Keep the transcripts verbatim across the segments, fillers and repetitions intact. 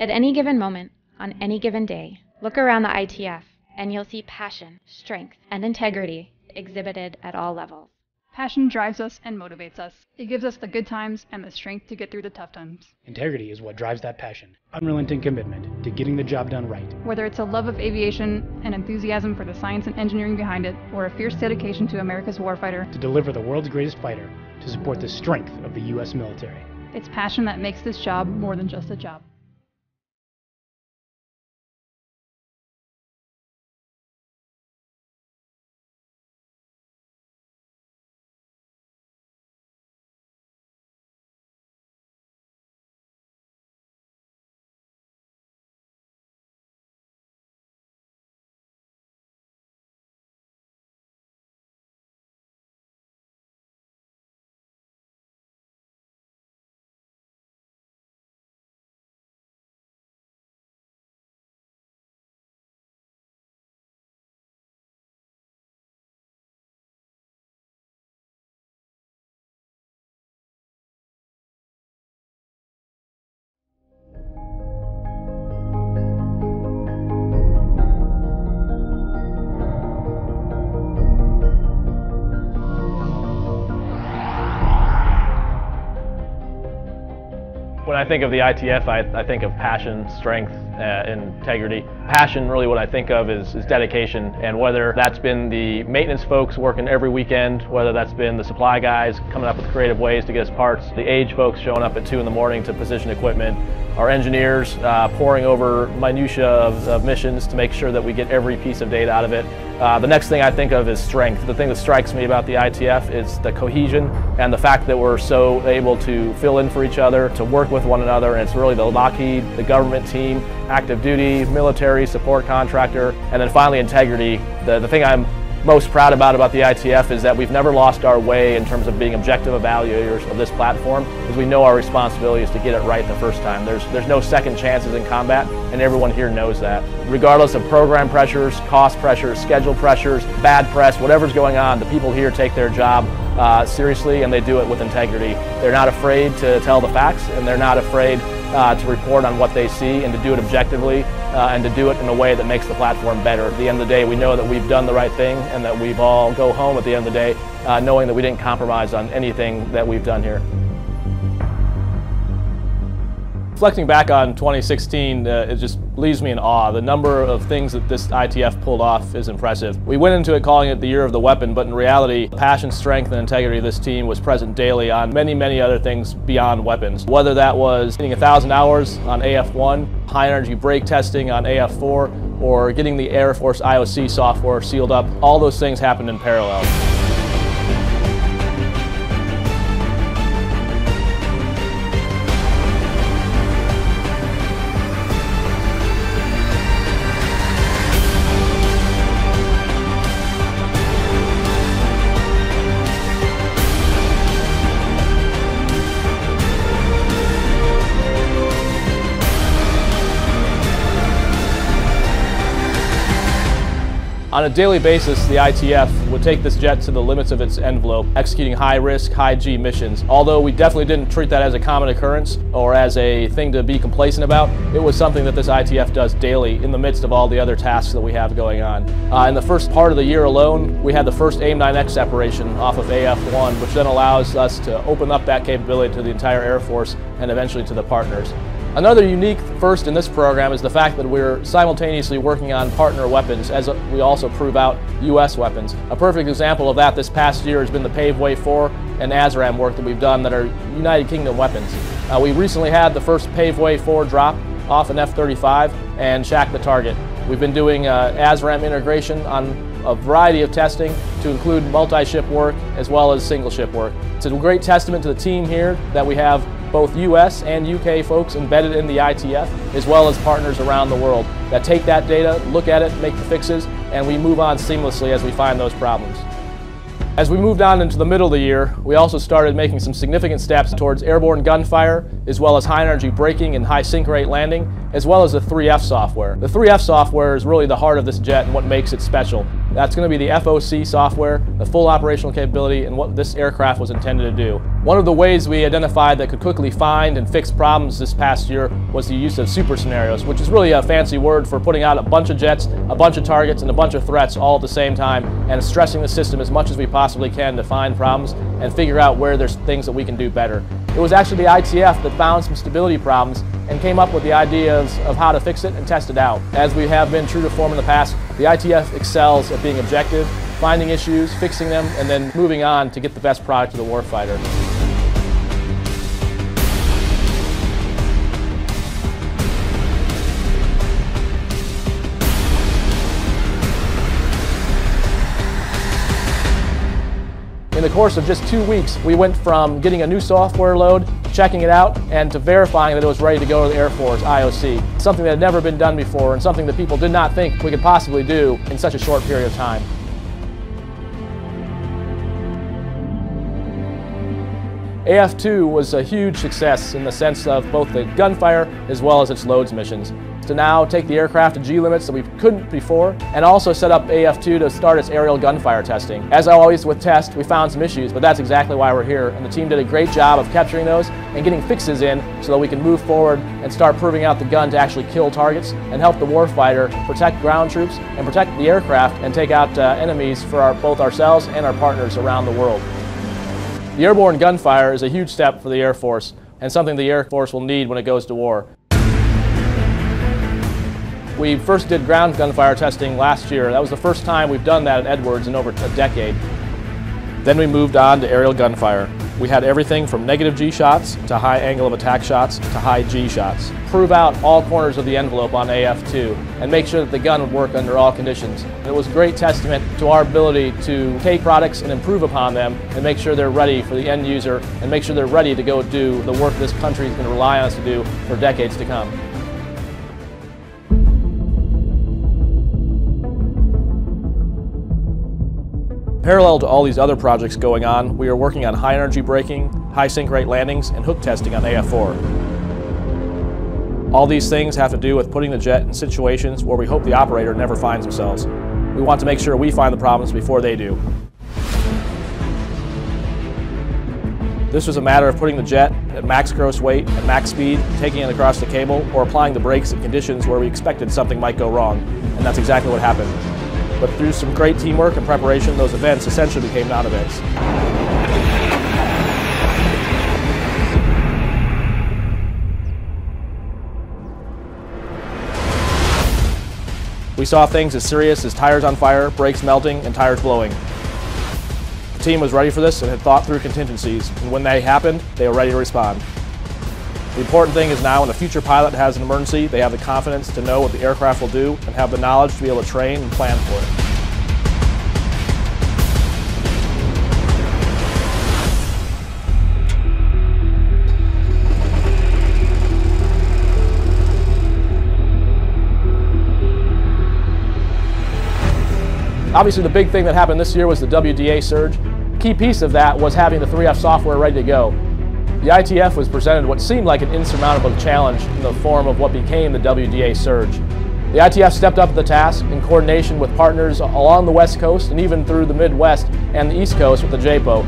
At any given moment, on any given day, look around the I T F and you'll see passion, strength, and integrity exhibited at all levels. Passion drives us and motivates us. It gives us the good times and the strength to get through the tough times. Integrity is what drives that passion. Unrelenting commitment to getting the job done right. Whether it's a love of aviation, an enthusiasm for the science and engineering behind it, or a fierce dedication to America's warfighter. To deliver the world's greatest fighter, to support the strength of the U S military. It's passion that makes this job more than just a job. When I think of the I T F, I, I think of passion, strength, uh, and integrity. Passion, really what I think of is, is dedication, and whether that's been the maintenance folks working every weekend, whether that's been the supply guys coming up with creative ways to get us parts, the A G E folks showing up at two in the morning to position equipment, our engineers uh, poring over minutiae of, of missions to make sure that we get every piece of data out of it. Uh, the next thing I think of is strength. The thing that strikes me about the I T F is the cohesion and the fact that we're so able to fill in for each other, to work with one another, and it's really the Lockheed, the government team, active duty, military, support contractor, and then finally integrity. The, the thing I'm most proud about about the I T F is that we've never lost our way in terms of being objective evaluators of this platform, because we know our responsibility is to get it right the first time. There's, there's no second chances in combat, and everyone here knows that. Regardless of program pressures, cost pressures, schedule pressures, bad press, whatever's going on, the people here take their job uh, seriously, and they do it with integrity. They're not afraid to tell the facts, and they're not afraid Uh, to report on what they see and to do it objectively uh, and to do it in a way that makes the platform better. At the end of the day, we know that we've done the right thing and that we've all go home at the end of the day uh, knowing that we didn't compromise on anything that we've done here. Reflecting back on twenty sixteen, uh, it just leaves me in awe. The number of things that this I T F pulled off is impressive. We went into it calling it the year of the weapon, but in reality, the passion, strength, and integrity of this team was present daily on many, many other things beyond weapons. Whether that was hitting one thousand hours on A F one, high-energy brake testing on A F four, or getting the Air Force I O C software sealed up, all those things happened in parallel. On a daily basis, the I T F would take this jet to the limits of its envelope, executing high-risk, high-G missions. Although we definitely didn't treat that as a common occurrence or as a thing to be complacent about, it was something that this I T F does daily in the midst of all the other tasks that we have going on. Uh, in the first part of the year alone, we had the first AIM nine X separation off of A F one, which then allows us to open up that capability to the entire Air Force and eventually to the partners. Another unique first in this program is the fact that we're simultaneously working on partner weapons as we also prove out U S weapons. A perfect example of that this past year has been the Paveway four and ASRAAM work that we've done that are United Kingdom weapons. Uh, we recently had the first Paveway four drop off an F thirty-five and shack the target. We've been doing uh, ASRAAM integration on a variety of testing to include multi-ship work as well as single-ship work. It's a great testament to the team here that we have both U S and U K folks embedded in the I T F, as well as partners around the world that take that data, look at it, make the fixes, and we move on seamlessly as we find those problems. As we moved on into the middle of the year, we also started making some significant steps towards airborne gunfire, as well as high-energy braking and high sink rate landing, as well as the three F software. The three F software is really the heart of this jet and what makes it special. That's going to be the F O C software, the full operational capability, and what this aircraft was intended to do. One of the ways we identified that could quickly find and fix problems this past year was the use of super scenarios, which is really a fancy word for putting out a bunch of jets, a bunch of targets, and a bunch of threats all at the same time, and stressing the system as much as we possibly can to find problems and figure out where there's things that we can do better. It was actually the I T F that found some stability problems and came up with the ideas of how to fix it and test it out. As we have been true to form in the past, the I T F excels at being objective, finding issues, fixing them, and then moving on to get the best product to the warfighter. In the course of just two weeks, we went from getting a new software load, checking it out, and to verifying that it was ready to go to the Air Force I O C, something that had never been done before and something that people did not think we could possibly do in such a short period of time. A F two was a huge success in the sense of both the gunfire as well as its loads missions. To now take the aircraft to G limits that we couldn't before, and also set up A F two to start its aerial gunfire testing. As always with tests, we found some issues, but that's exactly why we're here, and the team did a great job of capturing those and getting fixes in so that we can move forward and start proving out the gun to actually kill targets and help the warfighter protect ground troops and protect the aircraft and take out uh, enemies for our, both ourselves and our partners around the world. The airborne gunfire is a huge step for the Air Force and something the Air Force will need when it goes to war. We first did ground gunfire testing last year. That was the first time we've done that at Edwards in over a decade. Then we moved on to aerial gunfire. We had everything from negative G shots to high angle of attack shots to high G shots. Prove out all corners of the envelope on A F two and make sure that the gun would work under all conditions. It was a great testament to our ability to take products and improve upon them and make sure they're ready for the end user and make sure they're ready to go do the work this country is going to rely on us to do for decades to come. Parallel to all these other projects going on, we are working on high energy braking, high sink rate landings, and hook testing on A F four. All these things have to do with putting the jet in situations where we hope the operator never finds themselves. We want to make sure we find the problems before they do. This was a matter of putting the jet at max gross weight, at max speed, taking it across the cable, or applying the brakes in conditions where we expected something might go wrong, and that's exactly what happened. But through some great teamwork and preparation, those events essentially became non-events. We saw things as serious as tires on fire, brakes melting, and tires blowing. The team was ready for this and had thought through contingencies, and when they happened, they were ready to respond. The important thing is now when a future pilot has an emergency, they have the confidence to know what the aircraft will do and have the knowledge to be able to train and plan for it. Obviously the big thing that happened this year was the W D A surge. A key piece of that was having the three F software ready to go. The I T F was presented what seemed like an insurmountable challenge in the form of what became the W D A surge. The I T F stepped up to the task in coordination with partners along the West Coast and even through the Midwest and the East Coast with the J P O.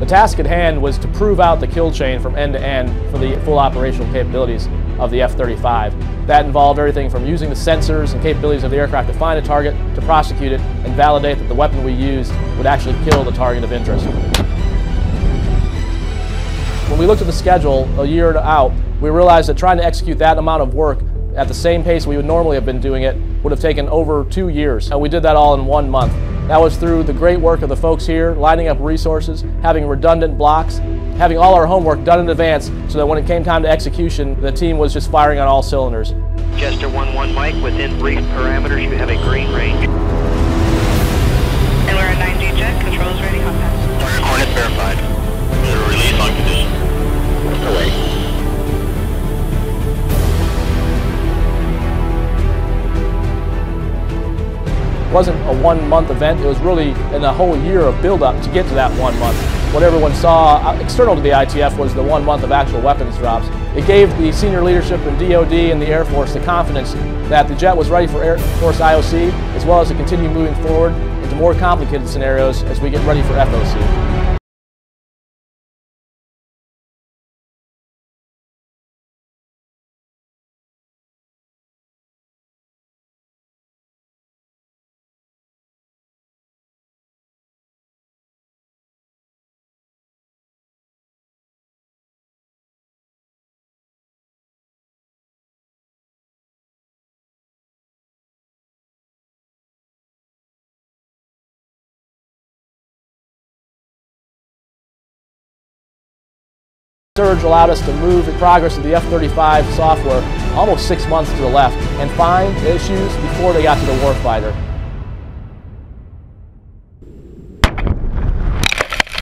The task at hand was to prove out the kill chain from end to end for the full operational capabilities of the F thirty-five. That involved everything from using the sensors and capabilities of the aircraft to find a target, to prosecute it, and validate that the weapon we used would actually kill the target of interest. When we looked at the schedule a year out, we realized that trying to execute that amount of work at the same pace we would normally have been doing it would have taken over two years. And we did that all in one month. That was through the great work of the folks here, lining up resources, having redundant blocks, having all our homework done in advance so that when it came time to execution, the team was just firing on all cylinders. Jester one one Mike, within brief parameters, you have a green range. And we're at nine G jet, controls ready, contact. Target coordinates verified. Release on condition. Away. It wasn't a one-month event. It was really in a whole year of build-up to get to that one month. What everyone saw external to the I T F was the one month of actual weapons drops. It gave the senior leadership in D O D and the Air Force the confidence that the jet was ready for Air Force I O C as well as to continue moving forward. more complicated scenarios as we get ready for F O C. The surge allowed us to move the progress of the F thirty-five software almost six months to the left and find issues before they got to the warfighter.